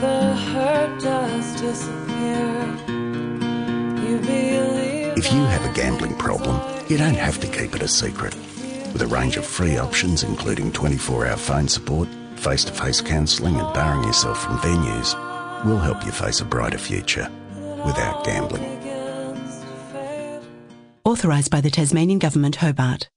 If you have a gambling problem, you don't have to keep it a secret. With a range of free options, including 24-hour phone support, face-to-face counselling and barring yourself from venues, we'll help you face a brighter future without gambling. Authorised by the Tasmanian Government, Hobart.